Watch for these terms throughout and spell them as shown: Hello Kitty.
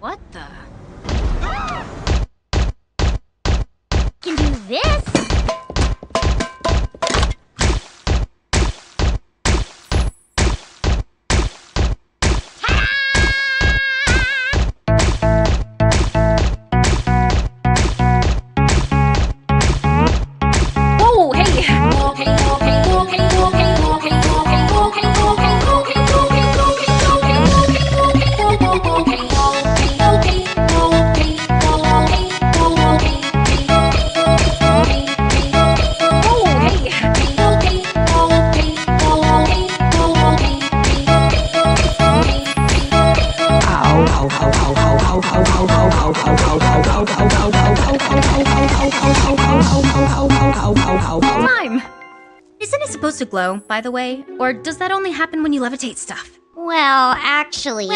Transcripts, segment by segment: What the? Can do this. Time! Isn't it supposed to glow, by the way? Or does that only happen when you levitate stuff? Well, actually...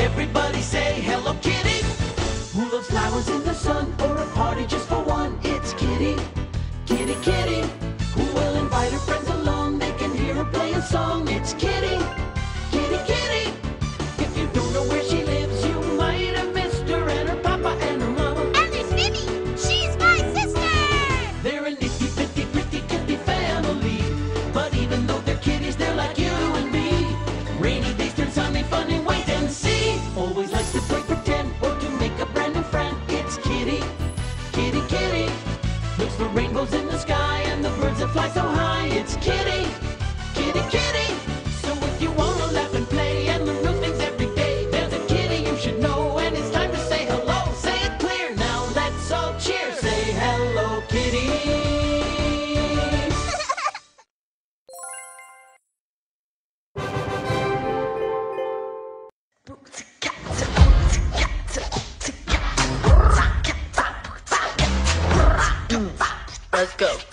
Everybody say Hello Kitty. Who loves flowers in the sun or a party just for one? It's Kitty, Kitty, Kitty. Who will invite her friends along? They can hear her play a song. It's Kitty, Kitty, Kitty. If you don't know where she lives, you might have missed her and her papa and her mama. And there's Mimi. She's my sister. They're an itty-bitty, pretty kitty family. But even though they're kitties, they're like you and me. Rainy days turn sunny, funny. Always likes to play pretend or to make a brand new friend. It's Kitty, Kitty, Kitty. Looks for rainbows in the sky and the birds that fly so high. It's Kitty, Kitty, Kitty. So if you want to laugh and play and learn new things every day, there's a kitty you should know, and it's time to say hello. Say it clear now, let's all cheer. Say Hello Kitty. Let's go.